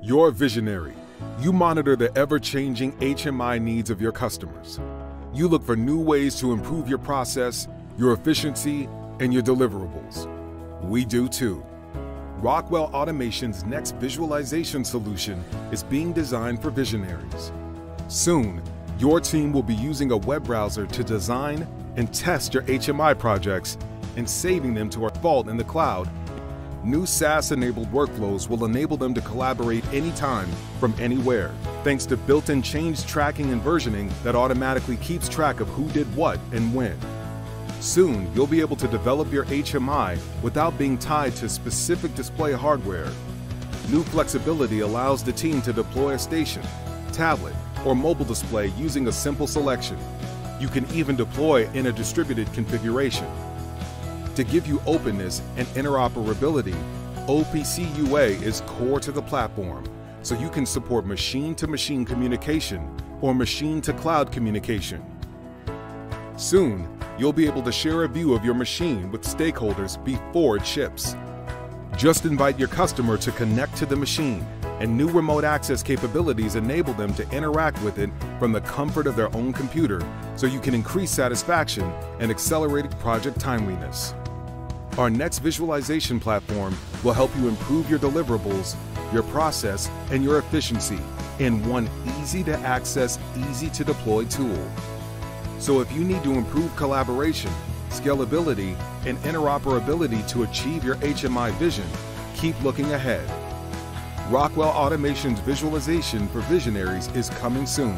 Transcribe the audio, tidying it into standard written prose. You're a visionary. You monitor the ever-changing HMI needs of your customers. You look for new ways to improve your process, your efficiency, and your deliverables. We do too. Rockwell Automation's next visualization solution is being designed for visionaries. Soon, your team will be using a web browser to design and test your HMI projects and saving them to our vault in the cloud. New SaaS-enabled workflows will enable them to collaborate anytime from anywhere, thanks to built-in change tracking and versioning that automatically keeps track of who did what and when. Soon, you'll be able to develop your HMI without being tied to specific display hardware. New flexibility allows the team to deploy a station, tablet, or mobile display using a simple selection. You can even deploy in a distributed configuration. To give you openness and interoperability, OPC UA is core to the platform, so you can support machine-to-machine communication or machine-to-cloud communication. Soon, you'll be able to share a view of your machine with stakeholders before it ships. Just invite your customer to connect to the machine, and new remote access capabilities enable them to interact with it from the comfort of their own computer, so you can increase satisfaction and accelerate project timeliness. Our next visualization platform will help you improve your deliverables, your process, and your efficiency in one easy-to-access, easy-to-deploy tool. So if you need to improve collaboration, scalability, and interoperability to achieve your HMI vision, keep looking ahead. Rockwell Automation's visualization for visionaries is coming soon.